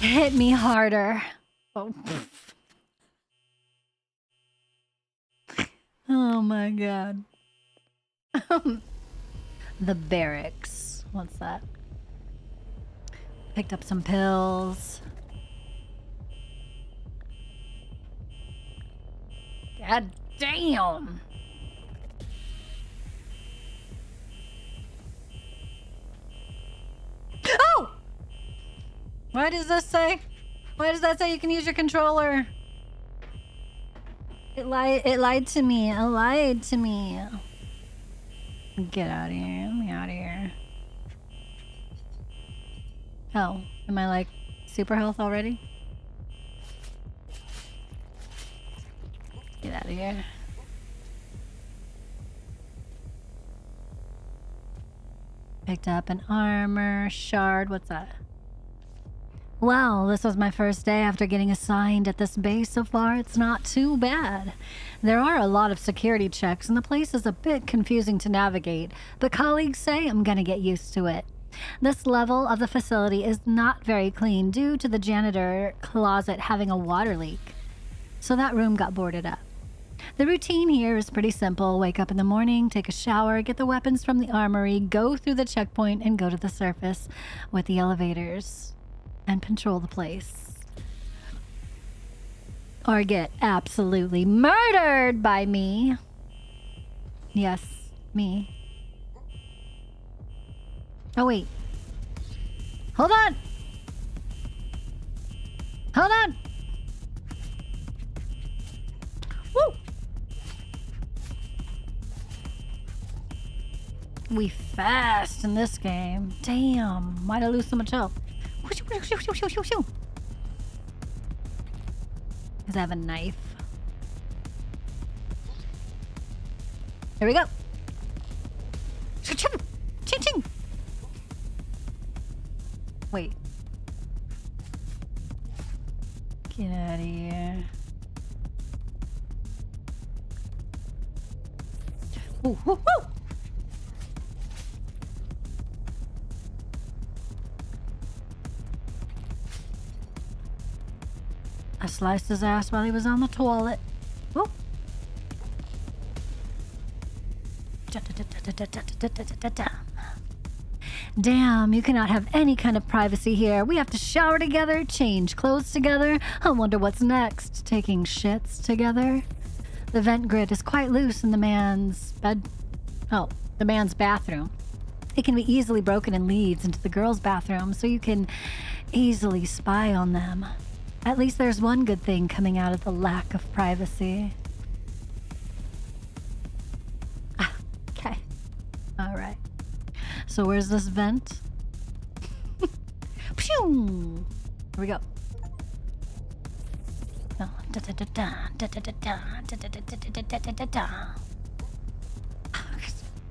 Hit me harder. Oh, oh my god. The barracks. What's that? Picked up some pills. God damn. Oh! Why does this say? Why does that say you can use your controller? It lied to me. It lied to me. Get out of here. Let me out of here. Oh, am I like super health already? Get out of here. Picked up an armor shard. What's that? Well, this was my first day after getting assigned at this base. So far, it's not too bad. There are a lot of security checks, and the place is a bit confusing to navigate, but colleagues say I'm gonna get used to it. This level of the facility is not very clean due to the janitor closet having a water leak, so that room got boarded up. The routine here is pretty simple. Wake up in the morning, take a shower, get the weapons from the armory, go through the checkpoint, and go to the surface with the elevators and patrol the place. Or get absolutely murdered by me. Yes, me. Oh, wait. Hold on! Hold on! Woo! We fast in this game. Damn, why'd I lose so much health? Because I have a knife. Here we go. Ching-ching! Wait. Get out of here. Ooh, ooh, ooh. I sliced his ass while he was on the toilet. Whoa. Damn, you cannot have any kind of privacy here. We have to shower together, change clothes together. I wonder what's next. Taking shits together. The vent grid is quite loose in the man's bed. Oh, the man's bathroom. It can be easily broken and leads into the girl's bathroom, so you can easily spy on them. At least there's one good thing coming out of the lack of privacy. Okay. All right. So where's this vent? Pshoo! Here we go. Oh.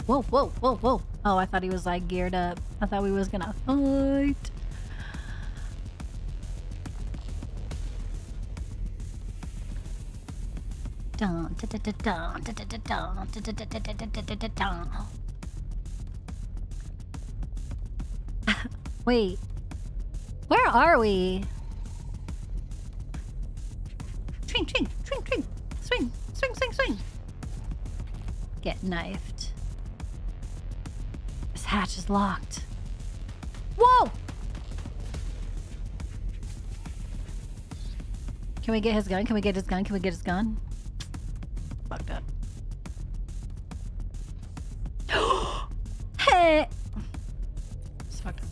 Whoa, whoa, whoa, whoa. Oh, I thought he was like geared up. I thought we was gonna fight. Wait, where are we? Swing, swing, swing, swing, swing, swing, swing, swing. Get knifed. This hatch is locked. Whoa! Can we get his gun? Can we get his gun? Can we get his gun? Fucked up. Hey! It's fucked up.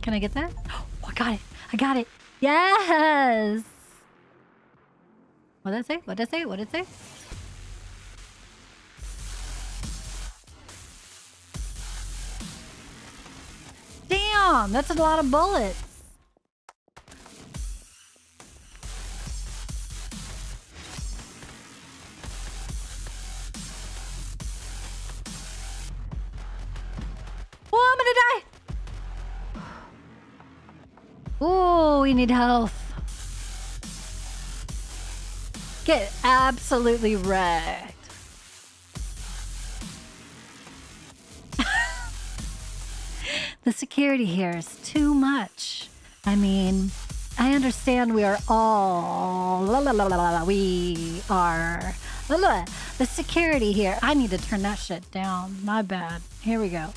Can I get that? Oh, I got it. I got it. Yes! What did I say? What did I say? What did I say? Damn! That's a lot of bullets. Oh, we need health. Get absolutely wrecked. The security here is too much. I mean, I understand we are all the security here. I need to turn that shit down. My bad. Here we go.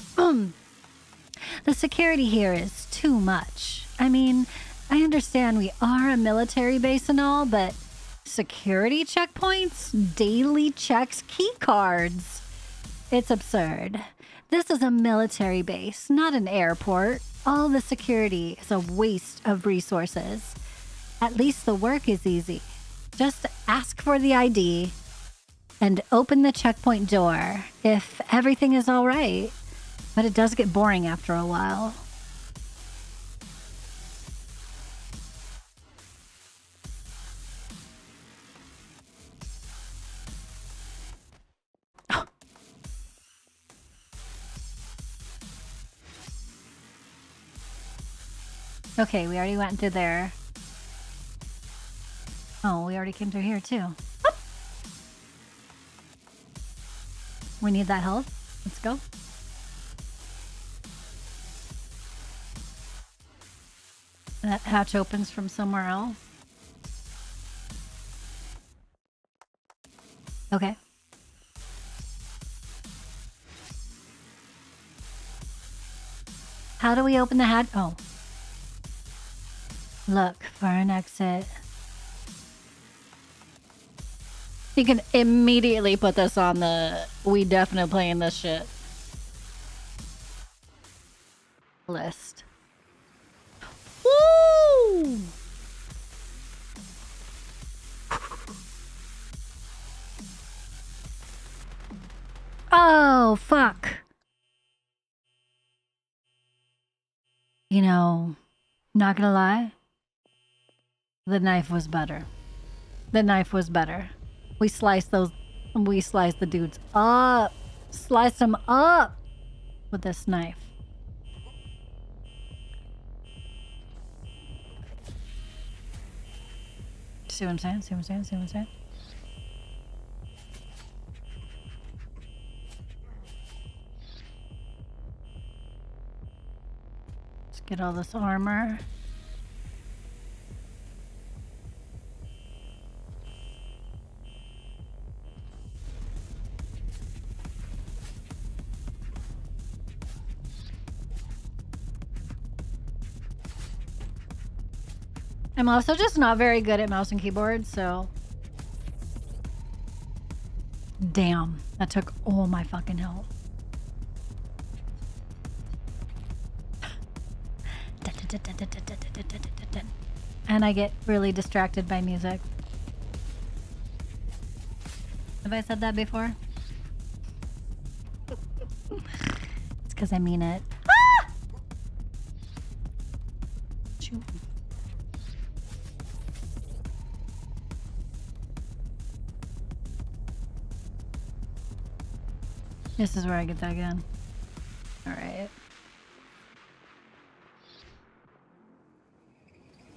The security here is too much. I mean, I understand we are a military base and all, but security checkpoints, daily checks, key cards. It's absurd. This is a military base, not an airport. All the security is a waste of resources. At least the work is easy. Just ask for the ID and open the checkpoint door if everything is all right. But it does get boring after a while. Okay, we already went through there. Oh, we already came through here too. Oh! We need that health. Let's go. That hatch opens from somewhere else. Okay. How do we open the hatch? Oh. Look for an exit. You can immediately put this on the "we definitely playing this shit" list. Woo! Oh, fuck. You know, not gonna lie. The knife was better. The knife was better. We sliced the dudes up. Sliced them up with this knife. See what I'm saying? See what I'm saying? See what I'm saying? Let's get all this armor. I'm also just not very good at mouse and keyboard, so... Damn, that took all my fucking help. And I get really distracted by music. Have I said that before? It's because I mean it. Ah! Shoot. This is where I get that gun. Alright.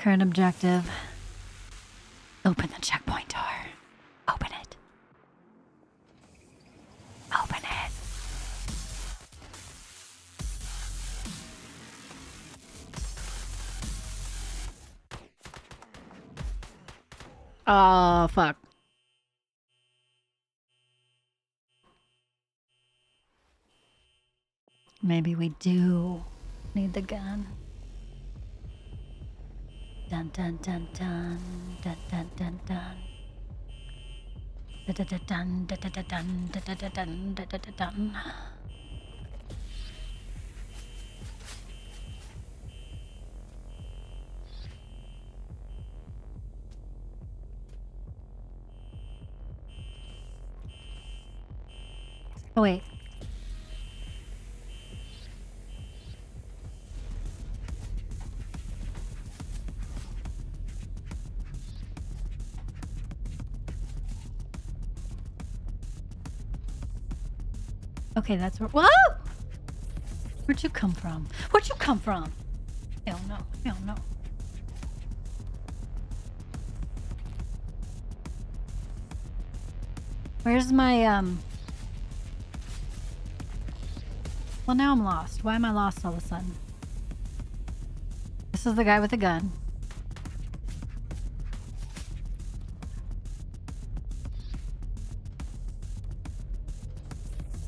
Current objective. Open the checkpoint door. Open it. Open it. Oh, fuck. Maybe we do need the gun. Dun dun dun dun dun dun dun dun dun dun dun dun dun dun dun. Oh wait. Okay, that's where— whoa! Where'd you come from? Where'd you come from? Hell no, hell no. Where's my, well, now I'm lost. Why am I lost all of a sudden? This is the guy with the gun.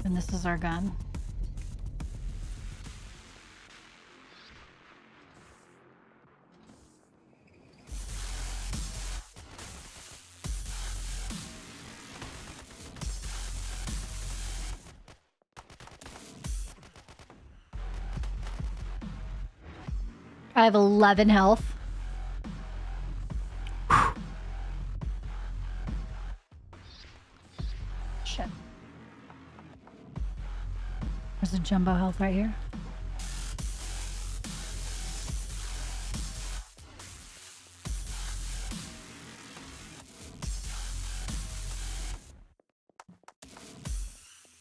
And this is our gun. I have 11 health. Whew. Shit. There's a jumbo health right here.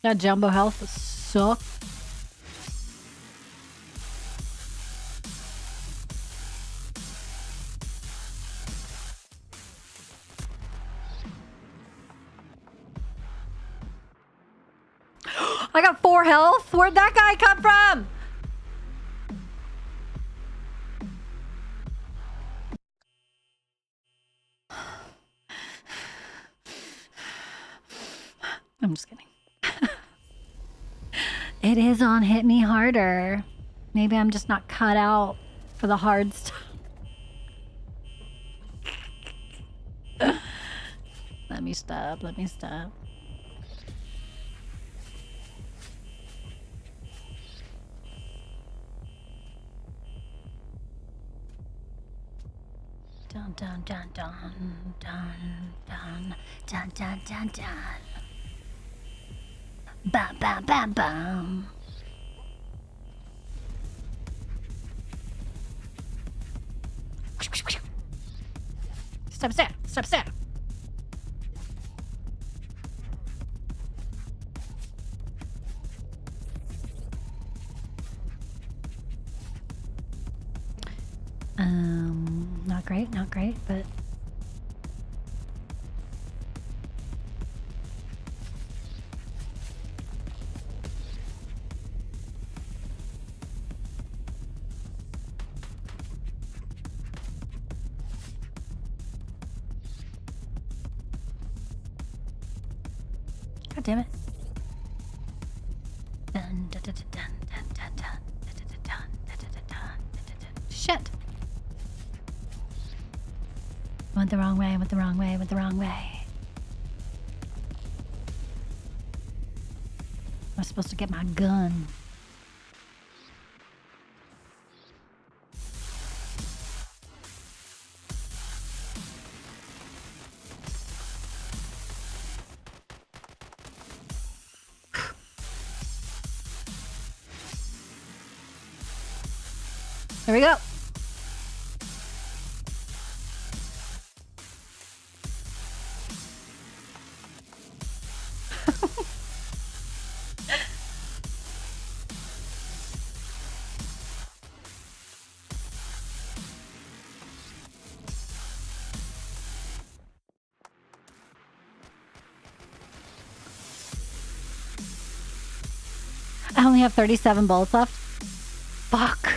That jumbo health sucks. I got 4 health. Where'd that guy come from? I'm just kidding. It is on Hit Me Harder. Maybe I'm just not cut out for the hard stuff. Let me stop. Let me stop. Dun dun dun dun dun dun dun dun dun dun. Bam bam bam bam. Stop step, stop step. Not great, not great, but God damn it. Dun, dun, dun, dun, dun, dun, dun, dun, dun, dun, dun. Shit. Went the wrong way, went the wrong way, went the wrong way. I'm supposed to get my gun. There we go. I only have 37 bullets left. Fuck.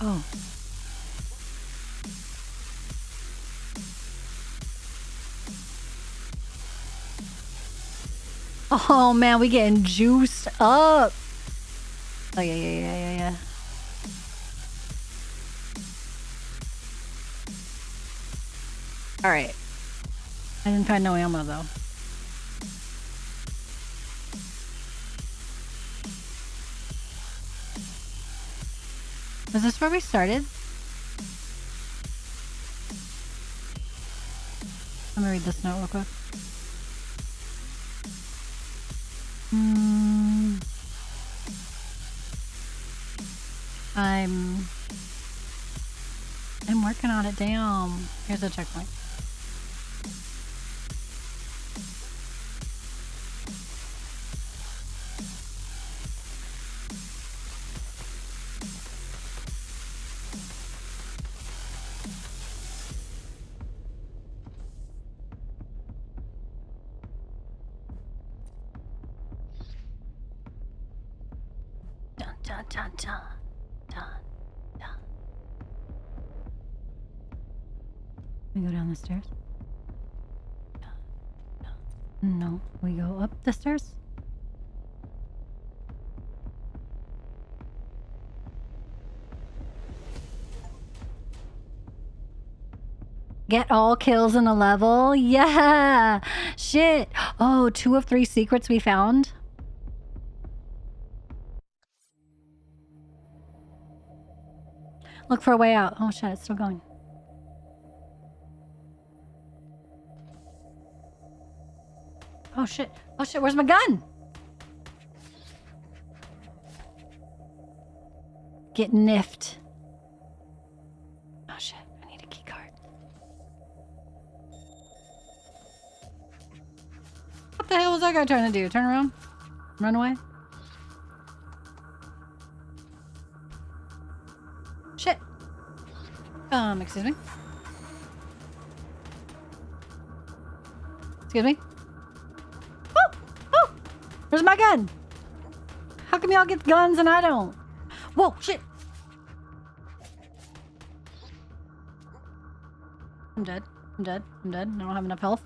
Oh. Oh man, we getting juiced up. Oh yeah, yeah, yeah, yeah, yeah. All right. I didn't find no ammo though. Was this where we started? Let me read this note real quick. I'm working on it. Damn. Here's a checkpoint. Dun, dun, dun. Dun, dun. We go down the stairs? Dun, dun. No, we go up the stairs? Get all kills in a level? Yeah! Shit! Oh, 2 of 3 secrets we found? Look for a way out. Oh shit, it's still going. Oh shit. Oh shit, where's my gun? Get niffed. Oh shit, I need a key card. What the hell was that guy trying to do? Turn around? Run away? Excuse me? Excuse me? Oh! Oh! Where's my gun? How come y'all get guns and I don't? Whoa! Shit! I'm dead. I'm dead. I'm dead. I don't have enough health.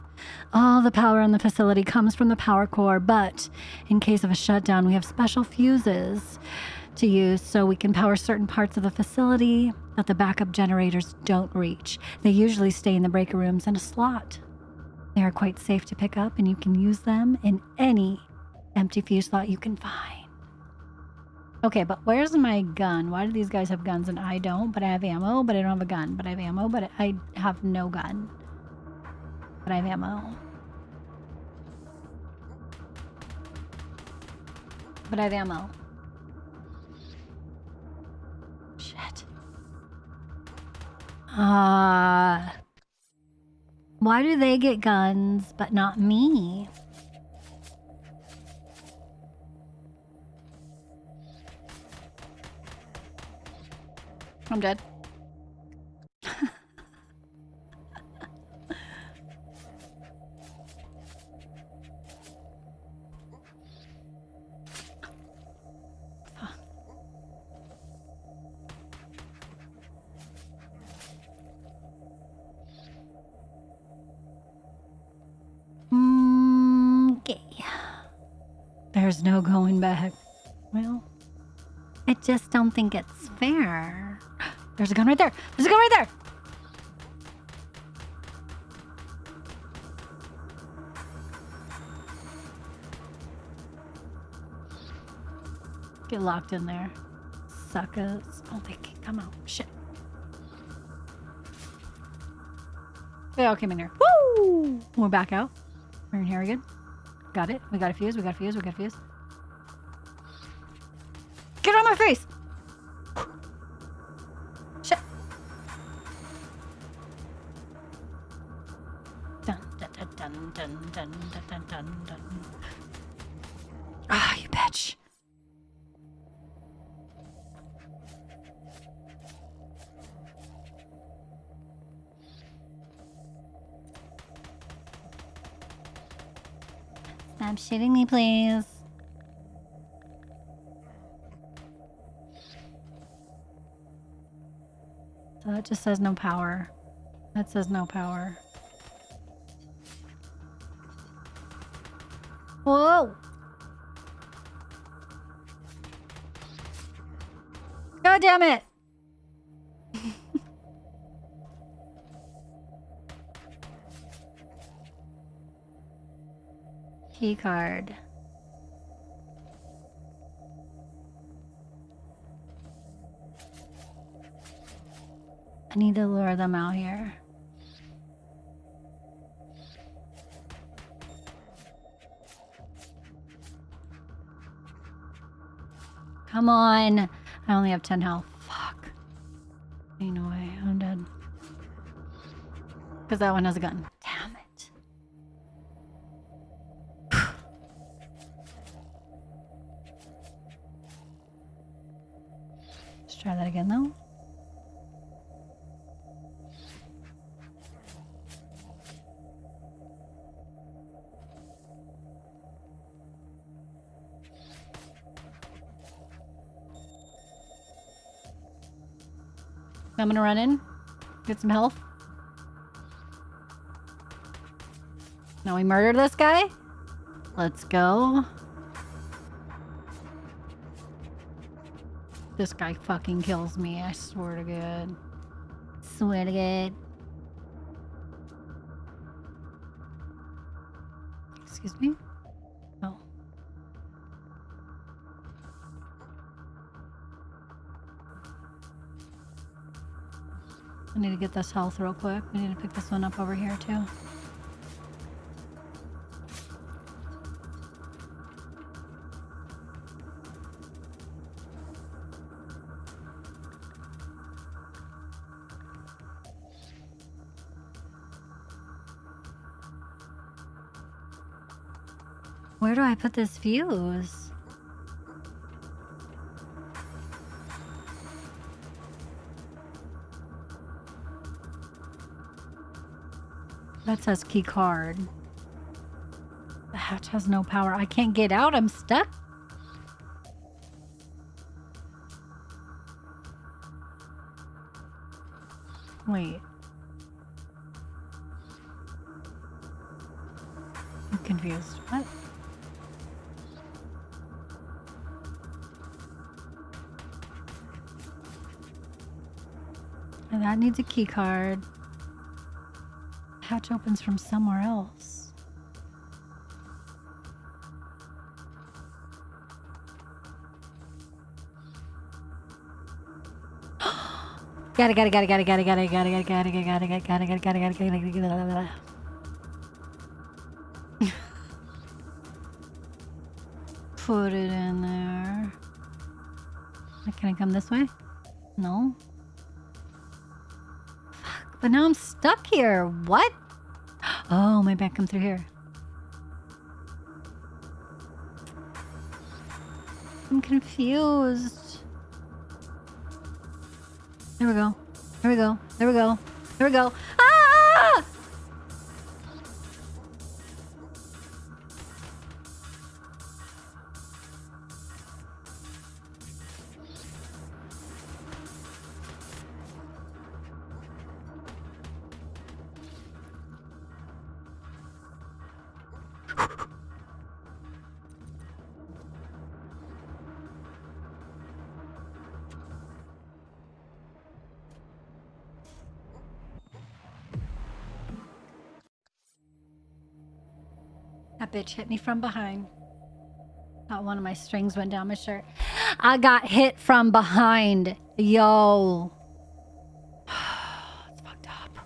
All the power in the facility comes from the power core, but in case of a shutdown, we have special fuses to use so we can power certain parts of the facility that the backup generators don't reach. They usually stay in the breaker rooms in a slot. They are quite safe to pick up and you can use them in any empty fuse slot you can find. Okay, but where's my gun? Why do these guys have guns and I don't? But I have ammo, but I don't have a gun. But I have ammo, but I have no gun. But I have ammo. But I have ammo. Why do they get guns, but not me? I'm dead. There's no going back. Well, I just don't think it's fair. There's a gun right there. There's a gun right there. Get locked in there. Suckers. Oh, they can't come out. Shit. They all came in here. Woo! We're back out. We're in here again. Got it. We got a fuse. We got a fuse. We got a fuse. Get on my face! Shit. Dun dun dun dun dun dun dun dun. Ah, you bitch. Stop shooting me, please. So that just says no power. That says no power. Whoa! God damn it! Key card. I need to lure them out here. Come on. I only have 10 health. Fuck. Ain't no way. I'm dead. Because that one has a gun. Try that again though. I'm gonna run in, get some health. Now we murder this guy. Let's go. This guy fucking kills me, I swear to God. Swear to God. Excuse me? Oh. I need to get this health real quick. We need to pick this one up over here too. Where do I put this fuse? That says key card. The hatch has no power. I can't get out. I'm stuck. Wait. I'm confused. What? That needs a key card. Hatch opens from somewhere else. Gotta. Put it in there. Can I come this way? No. But now I'm stuck here. What? Oh, maybe I come through here. I'm confused. There we go. There we go. There we go. There we go. Ah! That bitch hit me from behind. Not one of my strings went down my shirt. I got hit from behind. Yo. It's fucked up.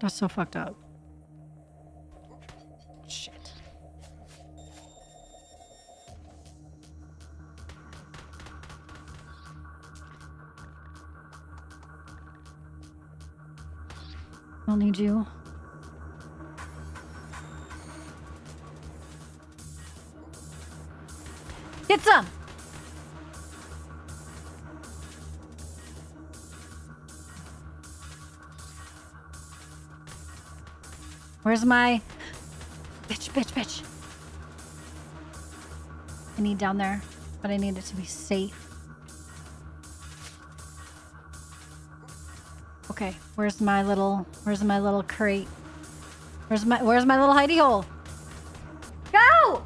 That's so fucked up. Shit. I'll need you. Get some! Where's my... Bitch. I need down there, but I need it to be safe. Okay, where's my little crate? Where's my little hidey hole? Go!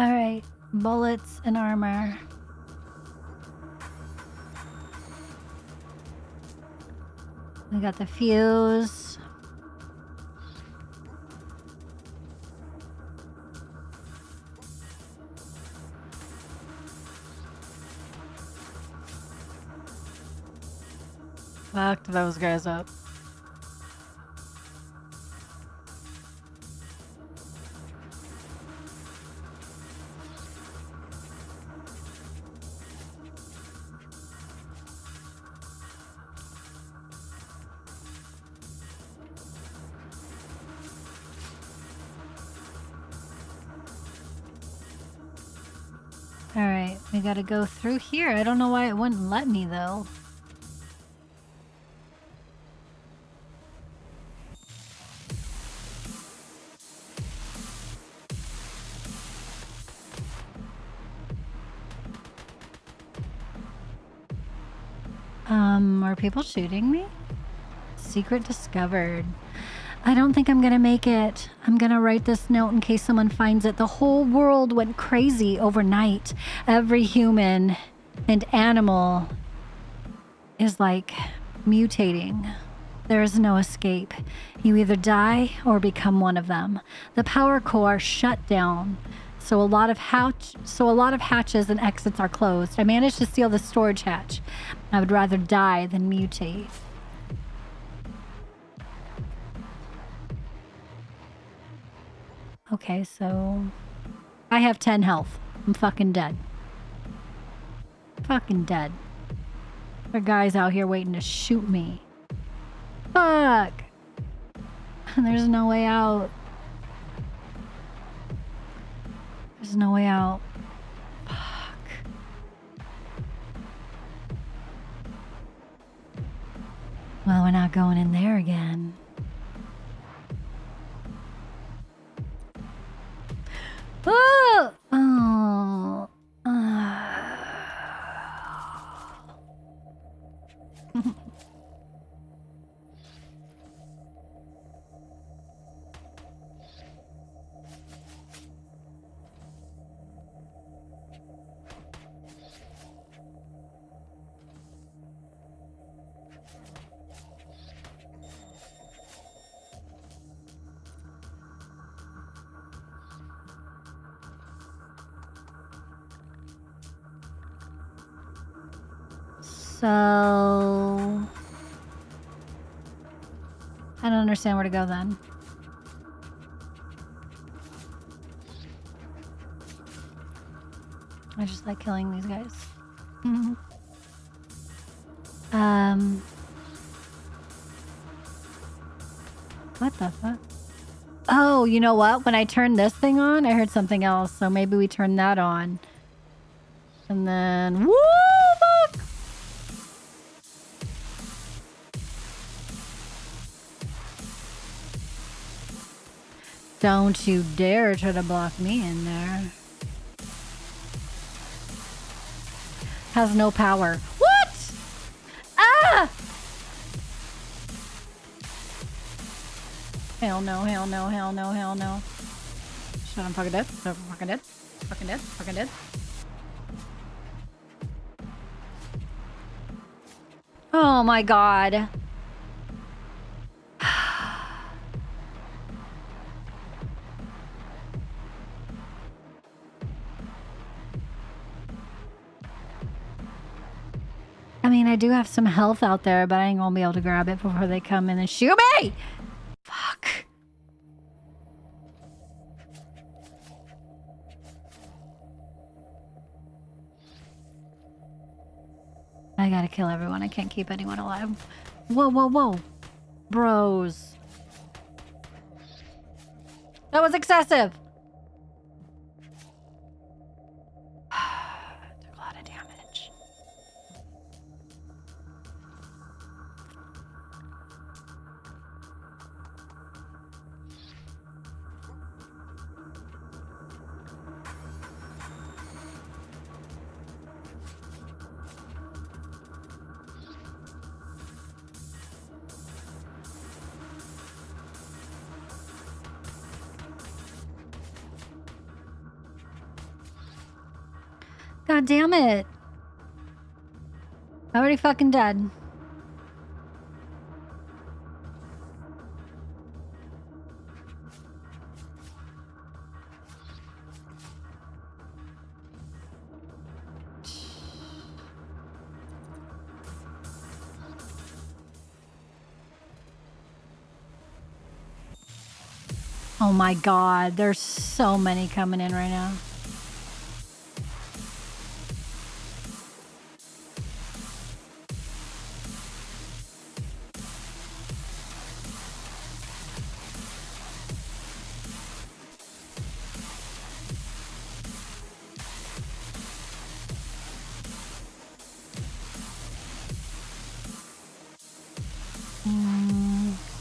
All right, bullets and armor. We got the fuse. Fuck those guys up. Alright, we gotta go through here. I don't know why it wouldn't let me though. Are people shooting me? Secret discovered. I don't think I'm gonna make it. I'm gonna write this note in case someone finds it. The whole world went crazy overnight. Every human and animal is like mutating. There is no escape. You either die or become one of them. The power core shut down. So a lot of hatches and exits are closed. I managed to seal the storage hatch. I would rather die than mutate. Okay, so I have 10 health. I'm fucking dead. Fucking dead. There are guys out here waiting to shoot me. Fuck! There's no way out. There's no way out. Fuck. Well, we're not going in there again. Oh! Oh. So I don't understand where to go then. I just like killing these guys. What the fuck? Oh, you know what? When I turned this thing on, I heard something else. So maybe we turn that on. And then woo! Don't you dare try to block me in there. Has no power. What? Ah! Hell no, hell no, hell no, hell no. Shit, I'm fucking dead. I'm fucking dead. Fucking dead. Fucking dead. Oh my god. I mean, I do have some health out there, but I ain't gonna be able to grab it before they come in and shoot me! Fuck. I gotta kill everyone. I can't keep anyone alive. Whoa, whoa, whoa. Bros. That was excessive! God damn it. Already fucking dead. Oh my God, there's so many coming in right now.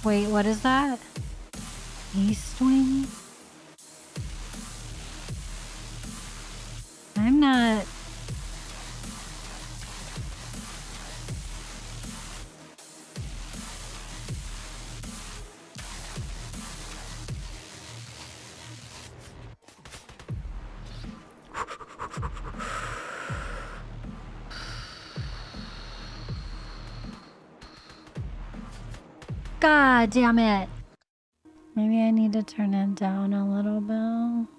Wait, what is that? East Wing? I'm not... God damn it. Maybe I need to turn it down a little bit.